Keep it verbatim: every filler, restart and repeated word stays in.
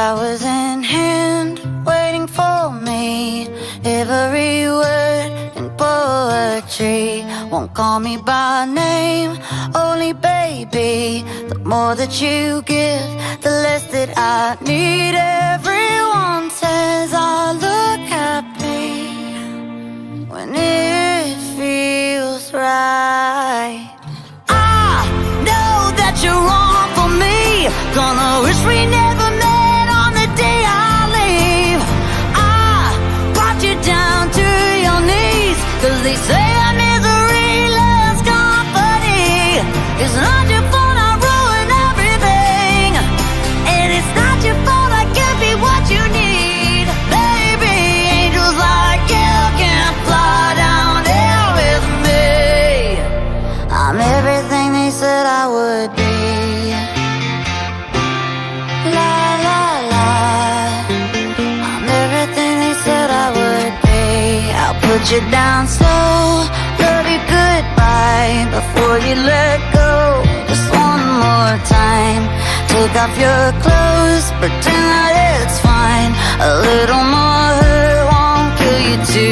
Flowers in hand, waiting for me. Every word in poetry. Won't call me by name, only baby. The more that you give, the less that I need. Everyone says I look happy when it feels right. I know that you're wrong for me. Gonna wish we never met on the day I leave. I brought you down to your knees, 'cause they say our misery loves company. It's not your fault I ruin everything, and it's not your fault I can't be what you need. Baby, angels like you can fly down here with me. I'm everything they said I would be. Put you down slow, love you goodbye before you let go. Just one more time, take off your clothes, pretend that it's fine. A little more hurt won't kill you too.